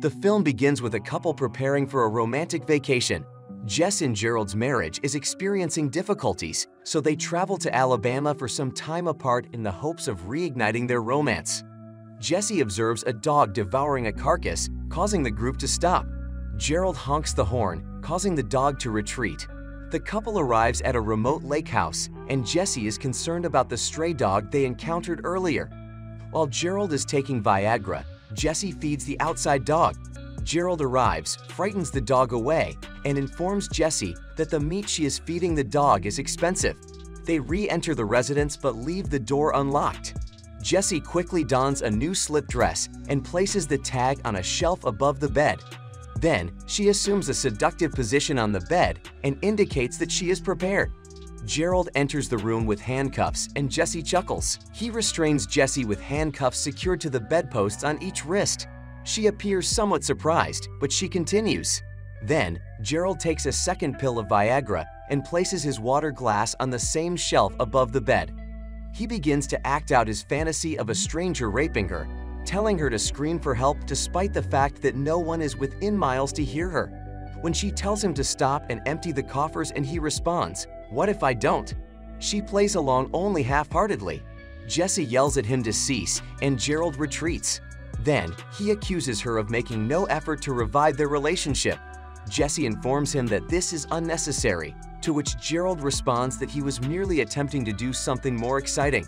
The film begins with a couple preparing for a romantic vacation. Jess and Gerald's marriage is experiencing difficulties, so they travel to Alabama for some time apart in the hopes of reigniting their romance. Jesse observes a dog devouring a carcass, causing the group to stop. Gerald honks the horn, causing the dog to retreat. The couple arrives at a remote lake house, and Jesse is concerned about the stray dog they encountered earlier. While Gerald is taking Viagra, Jesse feeds the outside dog. Gerald arrives, frightens the dog away, and informs Jesse that the meat she is feeding the dog is expensive. They re-enter the residence but leave the door unlocked. Jesse quickly dons a new slip dress and places the tag on a shelf above the bed. Then, she assumes a seductive position on the bed and indicates that she is prepared. Gerald enters the room with handcuffs and Jesse chuckles. He restrains Jesse with handcuffs secured to the bedposts on each wrist. She appears somewhat surprised, but she continues. Then, Gerald takes a second pill of Viagra and places his water glass on the same shelf above the bed. He begins to act out his fantasy of a stranger raping her, telling her to scream for help despite the fact that no one is within miles to hear her. When she tells him to stop and empty the coffers and he responds, "What if I don't?" She plays along only half-heartedly. Jesse yells at him to cease, and Gerald retreats. Then, he accuses her of making no effort to revive their relationship. Jesse informs him that this is unnecessary, to which Gerald responds that he was merely attempting to do something more exciting.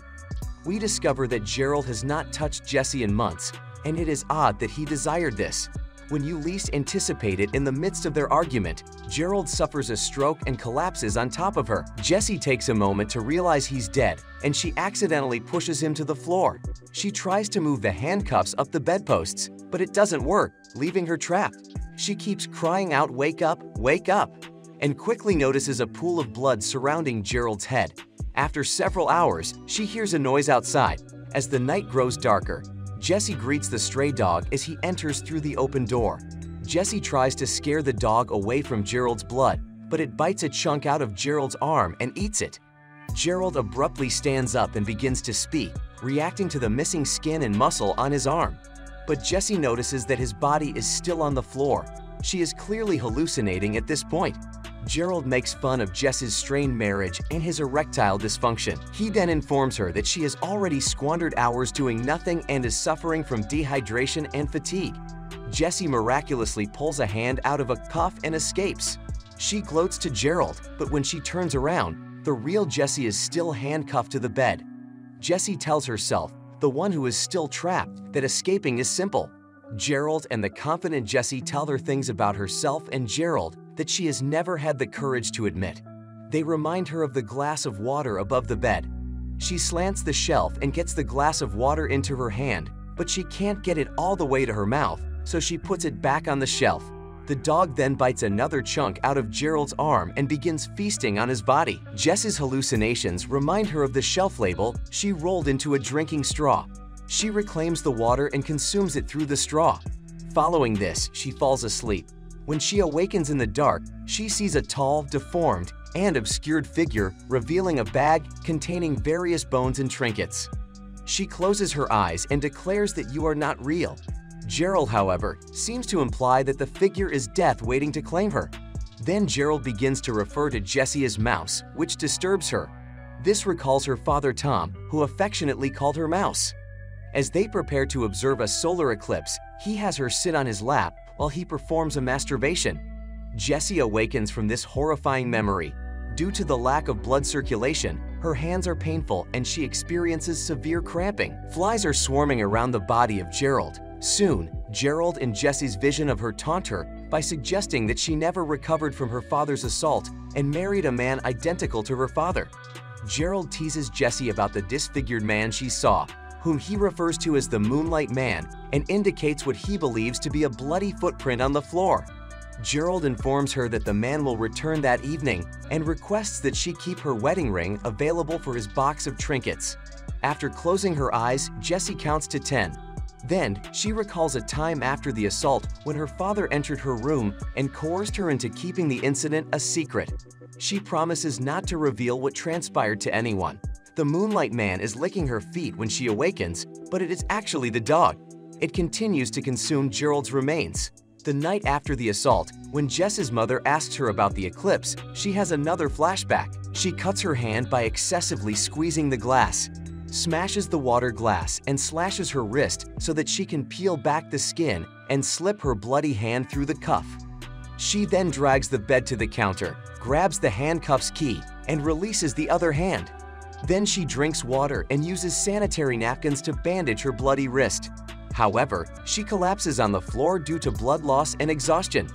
We discover that Gerald has not touched Jesse in months, and it is odd that he desired this. When you least anticipate it in the midst of their argument, Gerald suffers a stroke and collapses on top of her. Jesse takes a moment to realize he's dead, and she accidentally pushes him to the floor. She tries to move the handcuffs up the bedposts, but it doesn't work, leaving her trapped. She keeps crying out, "Wake up, wake up," and quickly notices a pool of blood surrounding Gerald's head. After several hours, she hears a noise outside. As the night grows darker, Jesse greets the stray dog as he enters through the open door. Jesse tries to scare the dog away from Gerald's blood, but it bites a chunk out of Gerald's arm and eats it. Gerald abruptly stands up and begins to speak, reacting to the missing skin and muscle on his arm. But Jesse notices that his body is still on the floor. She is clearly hallucinating at this point. Gerald makes fun of Jess's strained marriage and his erectile dysfunction. He then informs her that she has already squandered hours doing nothing and is suffering from dehydration and fatigue. Jesse miraculously pulls a hand out of a cuff and escapes. She gloats to Gerald, but when she turns around, the real Jesse is still handcuffed to the bed. Jesse tells herself, the one who is still trapped, that escaping is simple. Gerald and the confident Jesse tell her things about herself and Gerald that she has never had the courage to admit. They remind her of the glass of water above the bed. She slants the shelf and gets the glass of water into her hand, but she can't get it all the way to her mouth, so she puts it back on the shelf. The dog then bites another chunk out of Gerald's arm and begins feasting on his body. Jess's hallucinations remind her of the shelf label she rolled into a drinking straw. She reclaims the water and consumes it through the straw. Following this, she falls asleep. When she awakens in the dark, she sees a tall, deformed, and obscured figure revealing a bag containing various bones and trinkets. She closes her eyes and declares that you are not real. Gerald, however, seems to imply that the figure is death waiting to claim her. Then Gerald begins to refer to Jesse as Mouse, which disturbs her. This recalls her father Tom, who affectionately called her Mouse. As they prepare to observe a solar eclipse, he has her sit on his lap while he performs a masturbation. Jesse awakens from this horrifying memory. Due to the lack of blood circulation, her hands are painful and she experiences severe cramping. Flies are swarming around the body of Gerald. Soon, Gerald and Jesse's vision of her taunt her by suggesting that she never recovered from her father's assault and married a man identical to her father. Gerald teases Jesse about the disfigured man she saw, whom he refers to as the Moonlight Man, and indicates what he believes to be a bloody footprint on the floor. Gerald informs her that the man will return that evening and requests that she keep her wedding ring available for his box of trinkets. After closing her eyes, Jesse counts to 10. Then, she recalls a time after the assault when her father entered her room and coerced her into keeping the incident a secret. She promises not to reveal what transpired to anyone. The Moonlight Man is licking her feet when she awakens, but it is actually the dog. It continues to consume Gerald's remains. The night after the assault, when Jess's mother asks her about the eclipse, she has another flashback. She cuts her hand by excessively squeezing the glass, smashes the water glass, and slashes her wrist so that she can peel back the skin and slip her bloody hand through the cuff. She then drags the bed to the counter, grabs the handcuff's key, and releases the other hand. Then she drinks water and uses sanitary napkins to bandage her bloody wrist. However, she collapses on the floor due to blood loss and exhaustion.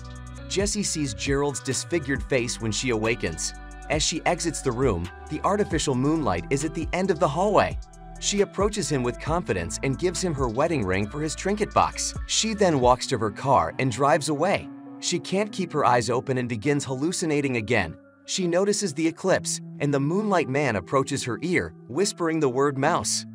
Jesse sees Gerald's disfigured face when she awakens. As she exits the room, the artificial moonlight is at the end of the hallway. She approaches him with confidence and gives him her wedding ring for his trinket box. She then walks to her car and drives away. She can't keep her eyes open and begins hallucinating again. She notices the eclipse, and the moonlight man approaches her ear, whispering the word mouse.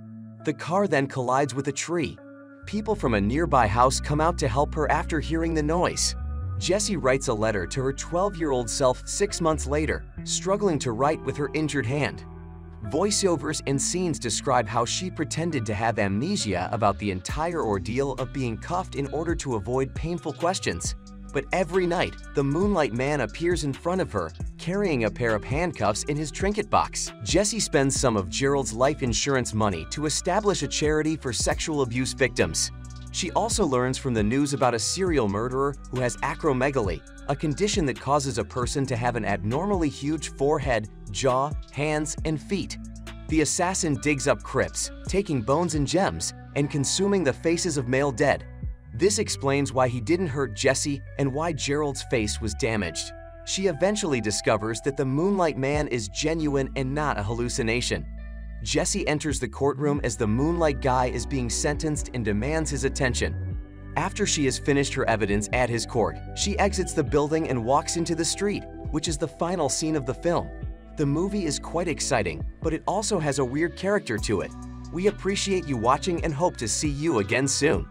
The car then collides with a tree. People from a nearby house come out to help her after hearing the noise. Jesse writes a letter to her 12-year-old self 6 months later, struggling to write with her injured hand. Voiceovers and scenes describe how she pretended to have amnesia about the entire ordeal of being cuffed in order to avoid painful questions. But every night, the Moonlight Man appears in front of her, carrying a pair of handcuffs in his trinket box. Jesse spends some of Gerald's life insurance money to establish a charity for sexual abuse victims. She also learns from the news about a serial murderer who has acromegaly, a condition that causes a person to have an abnormally huge forehead, jaw, hands, and feet. The assassin digs up crypts, taking bones and gems, and consuming the faces of male dead. This explains why he didn't hurt Jesse and why Gerald's face was damaged. She eventually discovers that the Moonlight Man is genuine and not a hallucination. Jesse enters the courtroom as the Moonlight Guy is being sentenced and demands his attention. After she has finished her evidence at his court, she exits the building and walks into the street, which is the final scene of the film. The movie is quite exciting, but it also has a weird character to it. We appreciate you watching and hope to see you again soon.